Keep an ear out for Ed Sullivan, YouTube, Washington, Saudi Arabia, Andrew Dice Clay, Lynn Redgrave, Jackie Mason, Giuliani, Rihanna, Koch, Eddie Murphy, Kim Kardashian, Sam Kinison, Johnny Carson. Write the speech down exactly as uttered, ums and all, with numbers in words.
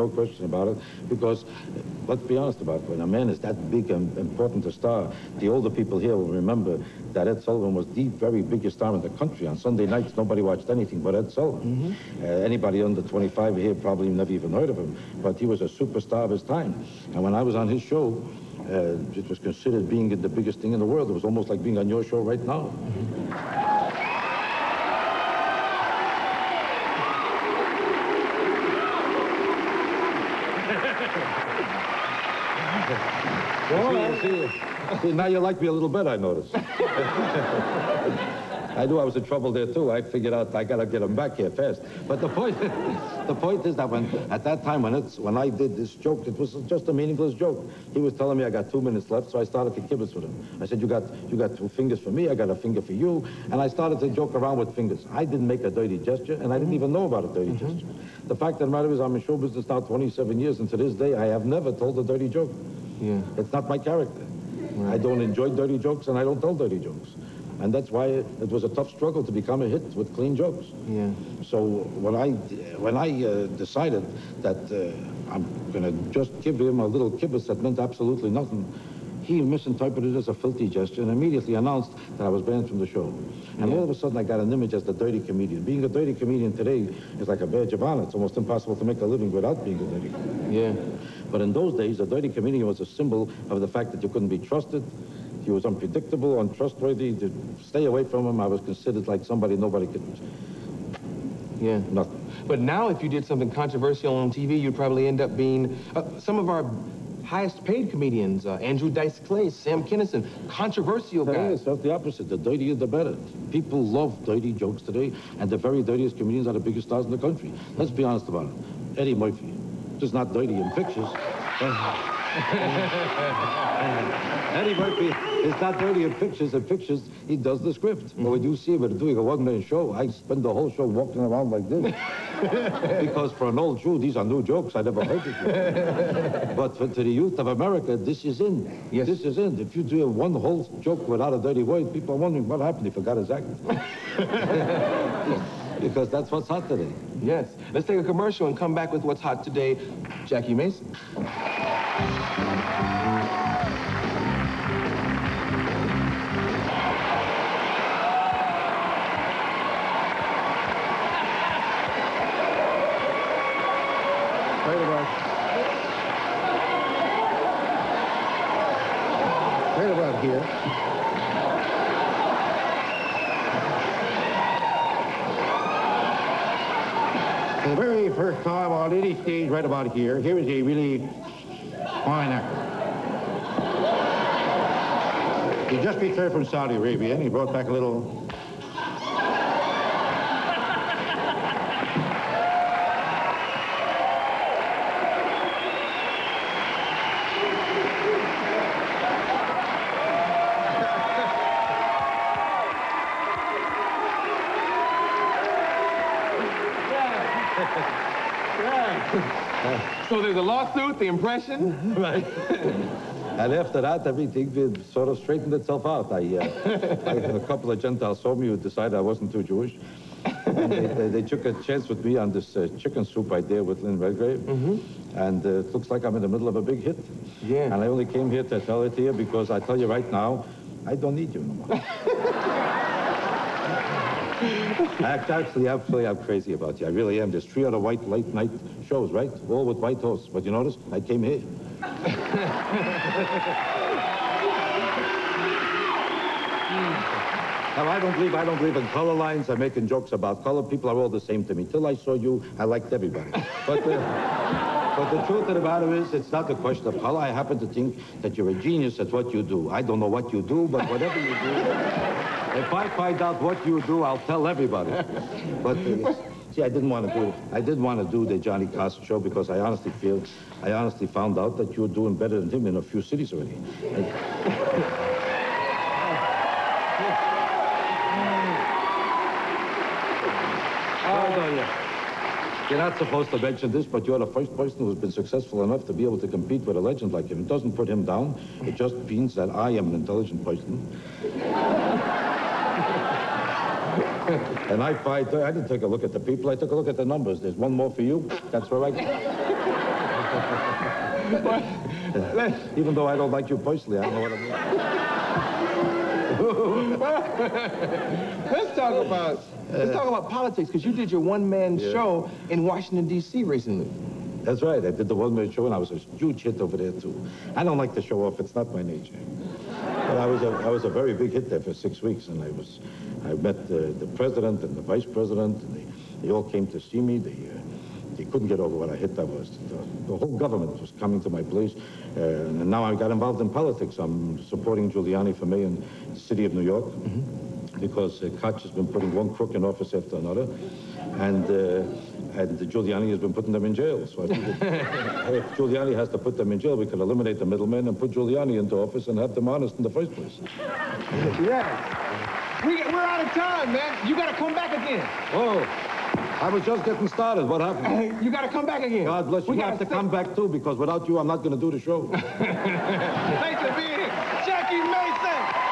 No question about it, because let's be honest about it. When a man is that big and important a star, the older people here will remember that Ed Sullivan was the very biggest star in the country. On Sunday nights, nobody watched anything but Ed Sullivan. Mm-hmm. uh, anybody under twenty-five here probably never even heard of him, but he was a superstar of his time. And when I was on his show, uh, it was considered being the biggest thing in the world. It was almost like being on your show right now. Mm-hmm. See, see, now you like me a little better, I notice. I knew I was in trouble there, too. I figured out I got to get him back here fast. But the point is, the point is that when, at that time, when, it's, when I did this joke, it was just a meaningless joke. He was telling me I got two minutes left, so I started to kibitz with him. I said, you got, you got two fingers for me, I got a finger for you. And I started to joke around with fingers. I didn't make a dirty gesture, and I didn't even know about a dirty mm-hmm. gesture. The fact of the matter is, I'm in show business now twenty-seven years, and to this day, I have never told a dirty joke. Yeah. It's not my character. Right. I don't enjoy dirty jokes, and I don't tell dirty jokes. And that's why it was a tough struggle to become a hit with clean jokes. Yeah. So when I, when I uh, decided that uh, I'm going to just give him a little kibitz that meant absolutely nothing, he misinterpreted it as a filthy gesture and immediately announced that I was banned from the show. And yeah. all of a sudden, I got an image as the dirty comedian. Being a dirty comedian today is like a badge of honor. It's almost impossible to make a living without being a dirty comedian. Yeah. But in those days, a dirty comedian was a symbol of the fact that you couldn't be trusted. He was unpredictable, untrustworthy. To stay away from him, I was considered like somebody nobody could... Yeah. Nothing. But now, if you did something controversial on T V, you'd probably end up being... Uh, some of our highest-paid comedians, uh, Andrew Dice Clay, Sam Kinison, controversial guys. Yeah, it's not the opposite. The dirtier, the better. People love dirty jokes today, and the very dirtiest comedians are the biggest stars in the country. Let's be honest about it. Eddie Murphy. Is not dirty in pictures. Eddie Murphy is not dirty in pictures. In pictures, he does the script. Mm-hmm. But when you see him doing a one-man show, I spend the whole show walking around like this. Because for an old Jew, these are new jokes. I never heard it. But for, to the youth of America, this is in. Yes. This is in. If you do one whole joke without a dirty word, people are wondering what happened. He forgot his act. Because that's what's hot today. Yes. Let's take a commercial and come back with what's hot today, Jackie Mason. Wait a minute. Wait about here. The very first time on any stage right about here, here is a really fine actor. He just returned from Saudi Arabia, and he brought back a little... So there's a lawsuit, the impression. Right. And after that, everything sort of straightened itself out. I, uh, I, a couple of Gentiles saw me who decided I wasn't too Jewish. And they, they, they took a chance with me on this uh, chicken soup idea with Lynn Redgrave. Mm-hmm. And uh, it looks like I'm in the middle of a big hit. Yeah. And I only came here to tell it to you because I tell you right now, I don't need you no more. Actually, actually, I'm crazy about you. I really am. There's three other white late-night shows, right? All with white hosts. But you notice, I came here. Now, I don't believe, I don't believe in color lines. I'm making jokes about color. People are all the same to me. Till I saw you, I liked everybody. But... Uh, But the truth of the matter is, it's not a question of color. I happen to think that you're a genius at what you do. I don't know what you do, but whatever you do, if I find out what you do, I'll tell everybody. But uh, see, I didn't want to do I didn't want to do the Johnny Carson show because I honestly feel, I honestly found out that you were doing better than him in a few cities already. And, you're not supposed to mention this, but you're the first person who's been successful enough to be able to compete with a legend like him. It doesn't put him down. It just means that I am an intelligent person. And I find, I didn't take a look at the people. I took a look at the numbers. There's one more for you. That's where I... Well, even though I don't like you personally, I don't know what I mean. Well, let's talk about let's talk about politics, because you did your one-man yeah. show in Washington, D C recently. That's right. I did the one-man show, and I was a huge hit over there, too. I don't like to show off. It's not my nature. But I was a, I was a very big hit there for six weeks, and I was, I met the, the president and the vice president, and they, they all came to see me. They, uh, they couldn't get over what a hit that was. The, the whole government was coming to my place, uh, and now I got involved in politics. I'm supporting Giuliani for me in the city of New York, mm-hmm. because uh, Koch has been putting one crook in office after another, and uh, And Giuliani has been putting them in jail. So I figured, if Giuliani has to put them in jail, we can eliminate the middleman and put Giuliani into office and have them honest in the first place. Yeah. We, we're out of time, man. You got to come back again. Oh, I was just getting started. What happened? Uh, you got to come back again. God bless you. We you have to come back, too, because without you, I'm not going to do the show. Thanks for being here. Jackie Mason.